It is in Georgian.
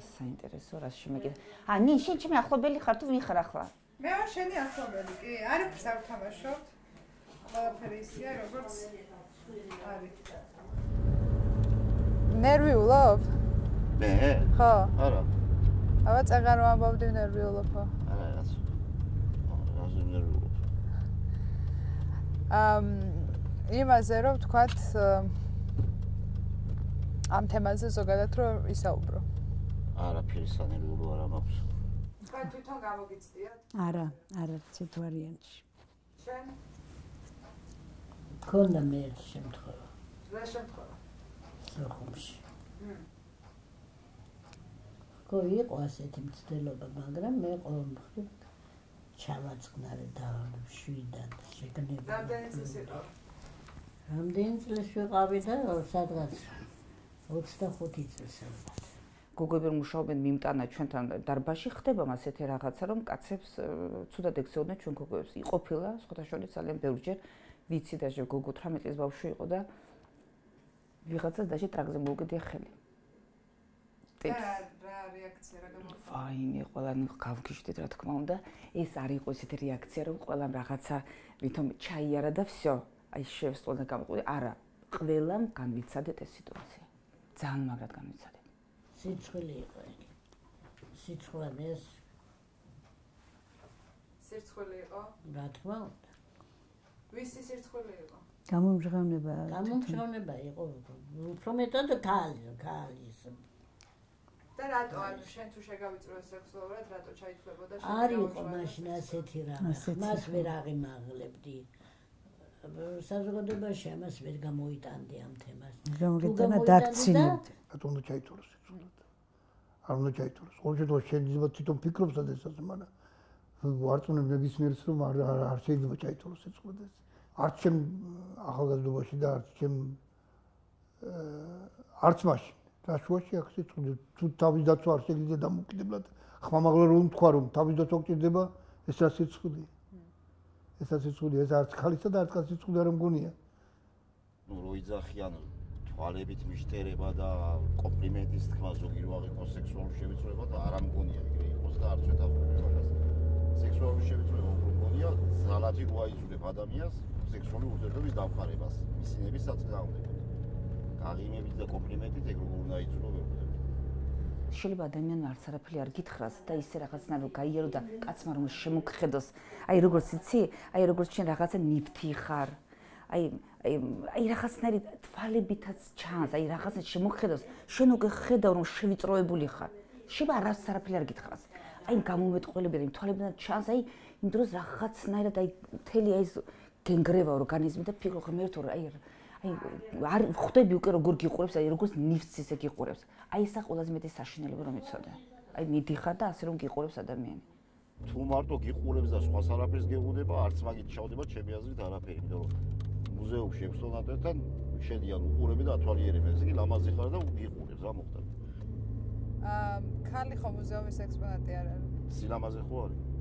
საინტერესო რაში მე ა ნიში ჩემი ახლობელი ხარ თუ ვინ ხარ ახლა მე ვარ შენი ახლობელი კი არაფერს არ ვთამაშობთ ყველაფერი ისეა როგორც არის ნერვიულობ მე ხო არა აბა წეღარ ვამბობდი ნერვიულობ ხო არა რაღაც ნერვიულობ იმაზე რომ ვთქვათ ამ თემაზე ზოგადად რომ ისაუბრო არაფერი სანერვიულო არ ამაქვს. და თვითონ გამოგიწდიათ? არა, არა, ცეთ ვარიანტში. შენ? ქონდა მე შემთხვევა. რა შემთხვევა? ხომში. იყო ასეთი მცდელობა, მაგრამ მე ყოველ მხრივ ჩავაწყნარი დავარ შვიდან შეგნები. რამდენი წლის იყო? რამდენი წლის ვიყავი და სადღაც 25 წლის იყო. გოგოებერ მუშაობენ მიმტანა ჩვენთან დარბაში ხდება ასეთი რაღაცა რომ კაცებს ცუდად ექცეოდნენ ჩვენ გოგოებს იყოფილა სხვათაშორის ძალიან ბევრჯერ ვიცი და გოგო 18 წლის ბავშვი იყო და ვიღაცას დაში ტრაგზე მოგედია ხელი და რეაქცია რა გამოიწვია ვაიმე ყველანი გავგიჟდით რა თქმა უნდა ეს არ იყო ესეთი რეაქცია რომ ყველამ რაღაცა ვითომ ჩაიარა და всё აი შევსწოლდა გამოყვი არა ყველამ განვიცადეთ ეს სიტუაცია ძალიან მაგრად განვიცადეთ სიცხელი იყო. სიცხლეს. სიცხელი იყო. რა თქმა უნდა. ვისი სიცხელი იყო? გამომჟღავნება. გამომჟღავნება იყო. უფრო მეტად ქალის. და რატო არ შენ თუ შეგავიწროს სექსუალურად, რატო ჩაითვლებოდა შენ? არ იყო მაშინ ასეთი რაღაც. მას ვერ აღიმაღლებდი. საზოგადოებაში ამას ვერ გამოიტანდი ამ თემას. გამოიტანა დაქცინებდი. რატო უნდა ჩაითვლოს? არ უნდა ჩაითვლოს. ყოველთვის შეიძლება თვითონ ფიქრობს და ესაა მაგრამ ვარწმუნებ ნებისმიერს რომ არ შეიძლება ჩაითვლოს სიცხლეს. არც ჩემ ახალგაზრდობაში და არც მაშინ. რაშუაში აქ სიცხლე თუ თავის დაცვა არ შეიძლება დამოკიდებლად ხმამაღლა რომ თქვა რომ თავის დაცვა გჭირდება ეს რა სიცხლეა. ეს რა სიცხლეა ეს არც ხალისა და არც სიცხლე არ მგონია. ნუ როიძახიან ალებით მიშტერება და კომპლიმენტის თქმა ზოგი რო აღიყო სექსუალური შევიწროება და არ ამგონია ვიგრე იყოს და არც ვეთახმებოდა სექსუალური შევიწროება უფრო მგონია ზალადი რო აიძულებ ადამიანს სექსუალური ურთიერთობის დამყარებას მისინების საწინააღმდეგოდ გაღიმებით და კომპლიმენტით ეგ როგორ უნდა იწროებოდეთ შეიძლება ადამიანმა არც არაფერი არ გითხრას და ისე რაღაცნაირად გაიერო და კაცმა რომ შემოგხედოს აი როგორც იცი აი როგორც შენ რაღაცა ნიფთი ხარ აი რაღაცნაირი თვალებითაც ჩანს, აი რაღაცა შემოგხედავს, შენ უკვე ხედავ რომ შევიწროებული ხარ. შეიძლება არას არაფერი არ გითხრას. აი გამომეტყველები და იმ თვალებიდან ჩანს, აი იმ დროს რაღაცნაირად აი მთელი ეს გენგრევა ორგანიზმი და ფიქრობ მე თუ აი არ ხვდები უკვე როგორ გიყურებს, აი როგორც ნიფს ისე გიყურებს. აი ესა ყველაზე მეტი საშინელება რომ ეცოდა. აი მიდიხარ და ასე რომ გიყურებს ადამიანი. თუ მარტო გიყურებს და სხვას არაფერს გეუბნება, არც მაგით შავდება ჩემი აზრით არაფერი, იმიტომ რომ მუზეუმში ექსპონატებთან შედიან უყურები და ათვალიერებენ. ესე იგი ლამაზი ხარ და უყურებს რა მოხდა? ქალი ხო მუზეუმის ექსპონატი არ არის? სილამაზე ხო არის?